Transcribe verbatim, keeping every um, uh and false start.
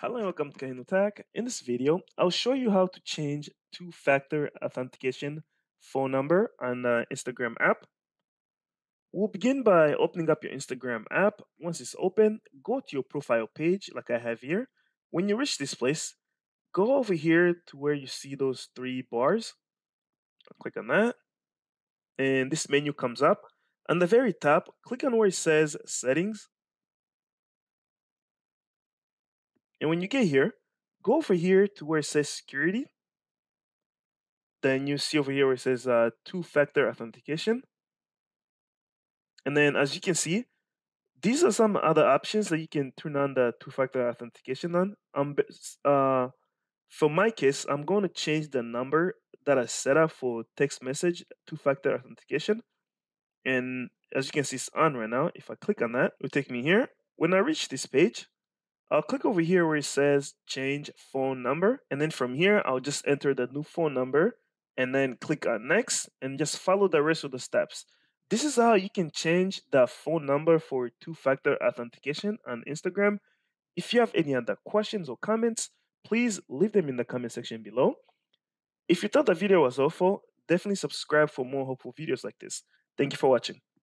Hello and welcome to KahindoTech. In this video, I'll show you how to change two-factor authentication phone number on the Instagram app. We'll begin by opening up your Instagram app. Once it's open, go to your profile page like I have here. When you reach this place, go over here to where you see those three bars. I'll click on that. And this menu comes up. On the very top, click on where it says Settings. And when you get here, go over here to where it says security. Then you see over here where it says uh, two-factor authentication. And then as you can see, these are some other options that you can turn on the two-factor authentication on. Um, uh, for my case, I'm going to change the number that I set up for text message two-factor authentication. And as you can see, it's on right now. If I click on that, it will take me here. When I reach this page, I'll click over here where it says change phone number. And then from here, I'll just enter the new phone number and then click on next and just follow the rest of the steps. This is how you can change the phone number for two-factor authentication on Instagram. If you have any other questions or comments, please leave them in the comment section below. If you thought the video was helpful, definitely subscribe for more helpful videos like this. Thank you for watching.